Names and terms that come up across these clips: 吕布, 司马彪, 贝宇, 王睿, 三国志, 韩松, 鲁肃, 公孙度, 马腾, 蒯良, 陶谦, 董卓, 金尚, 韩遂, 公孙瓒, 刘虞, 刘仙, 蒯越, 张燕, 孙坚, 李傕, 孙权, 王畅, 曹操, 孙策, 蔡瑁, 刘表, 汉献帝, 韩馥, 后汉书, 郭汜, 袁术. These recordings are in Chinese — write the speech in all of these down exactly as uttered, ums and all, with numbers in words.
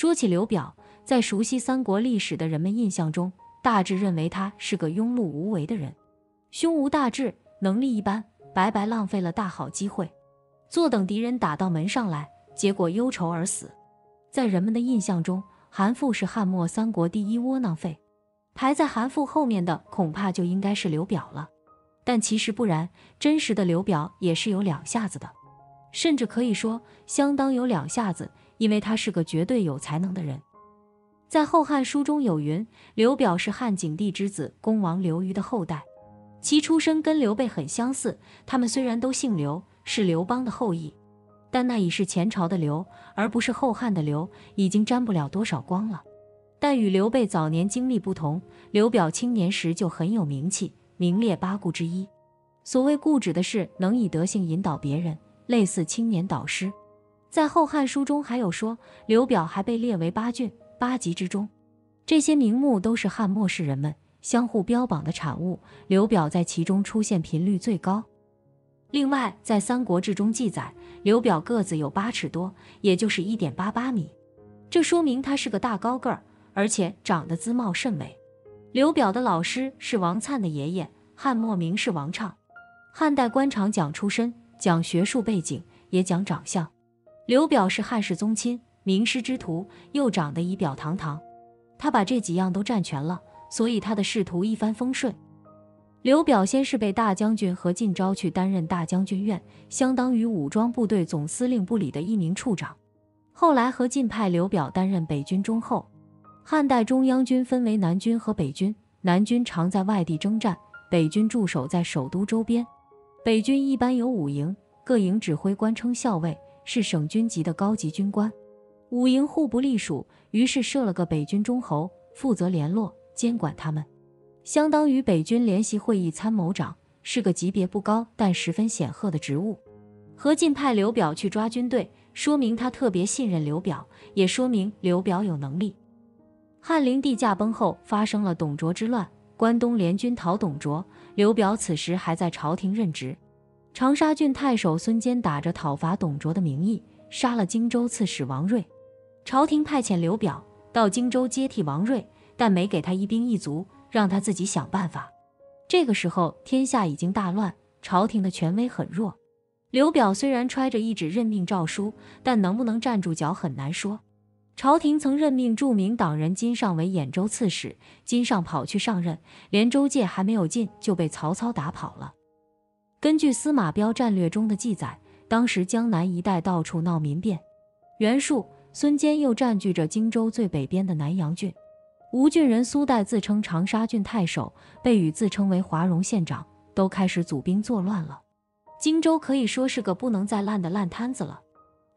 说起刘表，在熟悉三国历史的人们印象中，大致认为他是个庸碌无为的人，胸无大志，能力一般，白白浪费了大好机会，坐等敌人打到门上来，结果忧愁而死。在人们的印象中，韩馥是汉末三国第一窝囊废，排在韩馥后面的恐怕就应该是刘表了。但其实不然，真实的刘表也是有两下子的，甚至可以说相当有两下子，因为他是个绝对有才能的人。在《后汉书》中有云，刘表是汉景帝之子恭王刘虞的后代，其出身跟刘备很相似，他们虽然都姓刘，是刘邦的后裔，但那已是前朝的刘，而不是后汉的刘，已经沾不了多少光了。但与刘备早年经历不同，刘表青年时就很有名气，名列八顾之一。所谓顾，指的是能以德性引导别人，类似青年导师。在《后汉书》中还有说，刘表还被列为八郡、八极之中。这些名目都是汉末世人们相互标榜的产物，刘表在其中出现频率最高。另外，在《三国志》中记载，刘表个子有八尺多，也就是 一点八八米，这说明他是个大高个儿，而且长得姿貌甚美。刘表的老师是王粲的爷爷，汉末名士王畅。汉代官场讲出身，讲学术背景，也讲长相。刘表是汉室宗亲，名师之徒，又长得仪表堂堂，他把这几样都占全了，所以他的仕途一帆风顺。刘表先是被大将军何进招去担任大将军院，相当于武装部队总司令部里的一名处长。后来何进派刘表担任北军中后。汉代中央军分为南军和北军，南军常在外地征战，北军驻守在首都周边。北军一般有五营，各营指挥官称校尉，是省军级的高级军官。五营互不隶属，于是设了个北军中侯，负责联络监管他们。相当于北军联席会议参谋长，是个级别不高但十分显赫的职务。何进派刘表去抓军队，说明他特别信任刘表，也说明刘表有能力。汉灵帝驾崩后发生了董卓之乱，关东联军讨董卓，刘表此时还在朝廷任职。长沙郡太守孙坚打着讨伐董卓的名义，杀了荆州刺史王睿。朝廷派遣刘表到荆州接替王睿，但没给他一兵一卒，让他自己想办法。这个时候天下已经大乱，朝廷的权威很弱。刘表虽然揣着一纸任命诏书，但能不能站住脚很难说。朝廷曾任命著名党人金尚为兖州刺史，金尚跑去上任，连州界还没有进就被曹操打跑了。根据司马彪战略中的记载，当时江南一带到处闹民变。袁术、孙坚又占据着荆州最北边的南阳郡。吴郡人苏代自称长沙郡太守，贝宇自称为华容县长，都开始组兵作乱了。荆州可以说是个不能再烂的烂摊子了。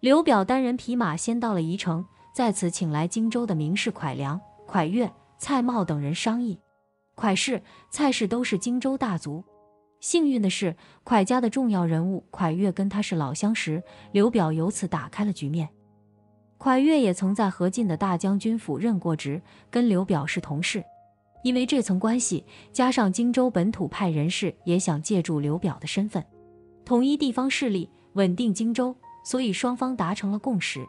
刘表单人匹马先到了宜城，在此请来荆州的名士蒯良、蒯越、蔡瑁等人商议。蒯氏、蔡氏都是荆州大族。幸运的是，蒯家的重要人物蒯越跟他是老相识，刘表由此打开了局面。蒯越也曾在何进的大将军府任过职，跟刘表是同事。因为这层关系，加上荆州本土派人士也想借助刘表的身份，统一地方势力，稳定荆州，所以双方达成了共识。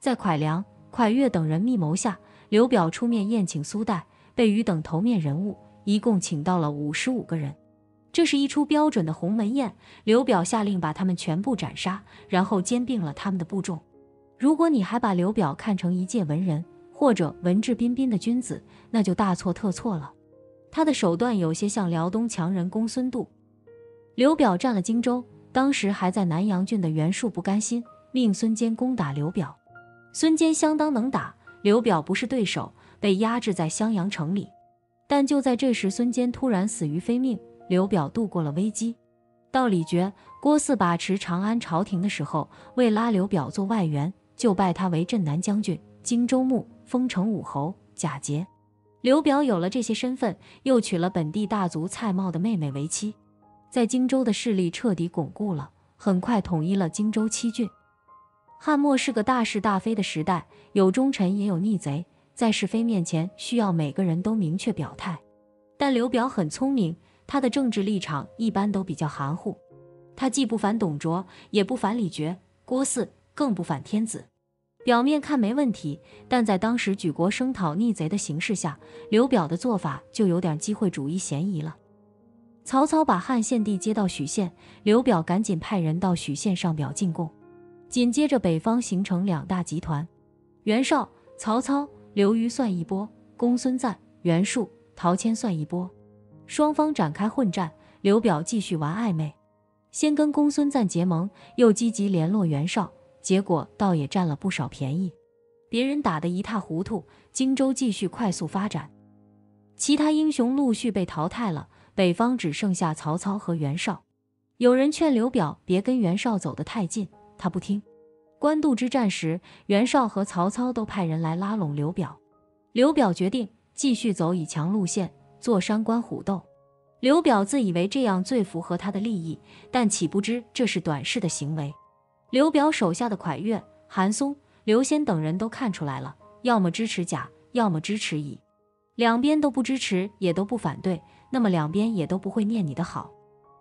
在蒯良、蒯越等人密谋下，刘表出面宴请苏代、贝宇等头面人物，一共请到了五十五个人。这是一出标准的鸿门宴，刘表下令把他们全部斩杀，然后兼并了他们的部众。如果你还把刘表看成一介文人或者文质彬彬的君子，那就大错特错了。他的手段有些像辽东强人公孙度。刘表占了荆州，当时还在南阳郡的袁术不甘心，命孙坚攻打刘表。孙坚相当能打，刘表不是对手，被压制在襄阳城里。但就在这时，孙坚突然死于非命，刘表度过了危机。到李傕、郭汜把持长安朝廷的时候，为拉刘表做外援，就拜他为镇南将军、荆州牧、丰城武侯、假节。刘表有了这些身份，又娶了本地大族蔡瑁的妹妹为妻，在荆州的势力彻底巩固了，很快统一了荆州七郡。汉末是个大是大非的时代，有忠臣也有逆贼，在是非面前需要每个人都明确表态。但刘表很聪明，他的政治立场一般都比较含糊，他既不反董卓，也不反李傕、郭汜，更不反天子。表面看没问题，但在当时举国声讨逆贼的形势下，刘表的做法就有点机会主义嫌疑了。曹操把汉献帝接到许县，刘表赶紧派人到许县上表进贡。紧接着，北方形成两大集团：袁绍、曹操、刘虞算一波；公孙瓒、袁术、陶谦算一波。双方展开混战，刘表继续玩暧昧，先跟公孙瓒结盟，又积极联络袁绍，结果倒也占了不少便宜。别人打得一塌糊涂，荆州继续快速发展。其他英雄陆续被淘汰了。北方只剩下曹操和袁绍，有人劝刘表别跟袁绍走得太近，他不听。官渡之战时，袁绍和曹操都派人来拉拢刘表，刘表决定继续走以强路线，做山关虎斗。刘表自以为这样最符合他的利益，但岂不知这是短视的行为。刘表手下的蒯越、韩松、刘仙等人都看出来了，要么支持甲，要么支持乙，两边都不支持，也都不反对，那么两边也都不会念你的好。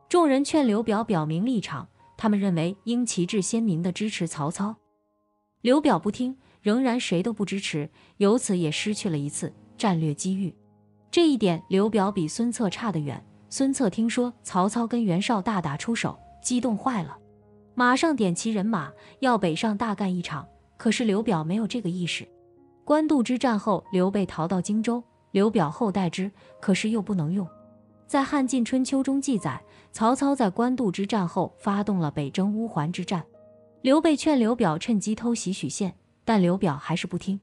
众人劝刘表表明立场，他们认为应旗帜鲜明地支持曹操。刘表不听，仍然谁都不支持，由此也失去了一次战略机遇。这一点刘表比孙策差得远。孙策听说曹操跟袁绍大打出手，激动坏了，马上点齐人马要北上大干一场。可是刘表没有这个意识。官渡之战后，刘备逃到荆州，刘表后代之，可是又不能用。在《汉晋春秋》中记载，曹操在官渡之战后发动了北征乌桓之战。刘备劝刘表趁机偷袭许县，但刘表还是不听。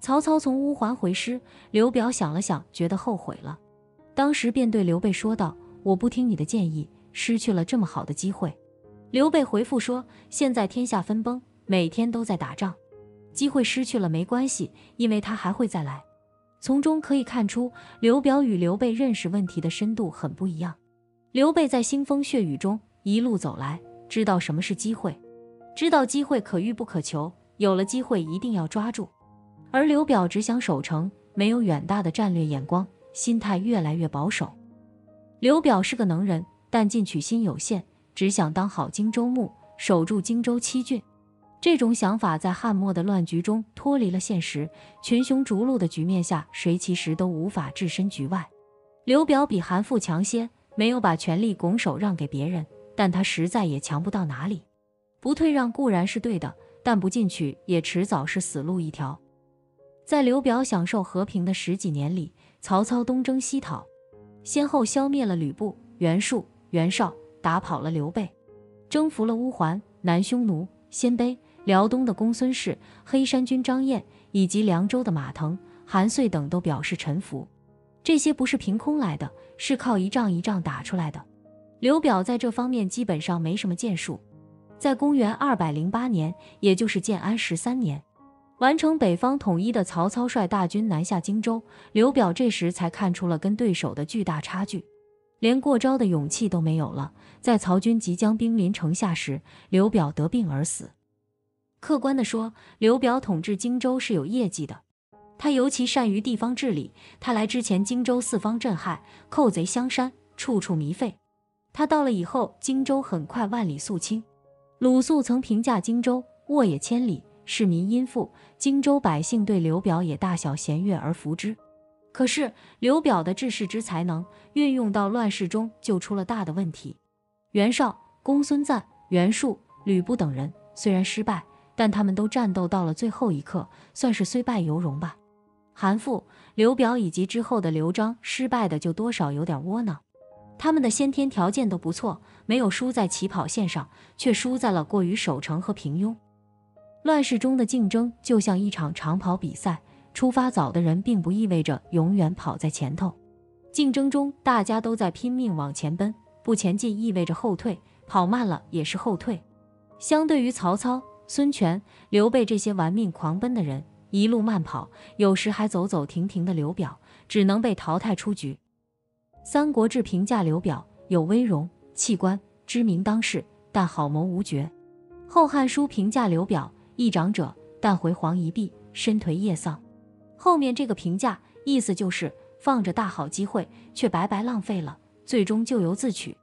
曹操从乌桓回师，刘表想了想，觉得后悔了，当时便对刘备说道：“我不听你的建议，失去了这么好的机会。”刘备回复说：“现在天下分崩，每天都在打仗，机会失去了没关系，因为他还会再来。”从中可以看出，刘表与刘备认识问题的深度很不一样。刘备在腥风血雨中一路走来，知道什么是机会，知道机会可遇不可求，有了机会一定要抓住。而刘表只想守城，没有远大的战略眼光，心态越来越保守。刘表是个能人，但进取心有限，只想当好荆州牧，守住荆州七郡。这种想法在汉末的乱局中脱离了现实，群雄逐鹿的局面下，谁其实都无法置身局外。刘表比韩馥强些，没有把权力拱手让给别人，但他实在也强不到哪里。不退让固然是对的，但不进取也迟早是死路一条。在刘表享受和平的十几年里，曹操东征西讨，先后消灭了吕布、袁术、袁绍，打跑了刘备，征服了乌桓、南匈奴、鲜卑、辽东的公孙氏、黑山军张燕，以及凉州的马腾、韩遂等都表示臣服。这些不是凭空来的，是靠一仗一仗打出来的。刘表在这方面基本上没什么建树。在公元二百零八年，也就是建安十三年，完成北方统一的曹操率大军南下荆州，刘表这时才看出了跟对手的巨大差距，连过招的勇气都没有了。在曹军即将兵临城下时，刘表得病而死。客观地说，刘表统治荆州是有业绩的，他尤其善于地方治理。他来之前，荆州四方震撼，寇贼相山，处处靡费。他到了以后，荆州很快万里肃清。鲁肃曾评价荆州沃野千里，市民殷富，荆州百姓对刘表也大小贤悦而服之。可是刘表的治世之才能运用到乱世中，就出了大的问题。袁绍、公孙瓒、袁术、吕布等人虽然失败，但他们都战斗到了最后一刻，算是虽败犹荣吧。韩馥、刘表以及之后的刘璋，失败的就多少有点窝囊。他们的先天条件都不错，没有输在起跑线上，却输在了过于守城和平庸。乱世中的竞争就像一场长跑比赛，出发早的人并不意味着永远跑在前头。竞争中大家都在拼命往前奔，不前进意味着后退，跑慢了也是后退。相对于曹操、孙权、刘备这些玩命狂奔的人，一路慢跑，有时还走走停停的刘表，只能被淘汰出局。《三国志》评价刘表有威容、弃官、知名当世，但好谋无绝。《后汉书》评价刘表一长者，但回皇一臂，身颓夜丧。后面这个评价意思就是放着大好机会，却白白浪费了，最终咎由自取。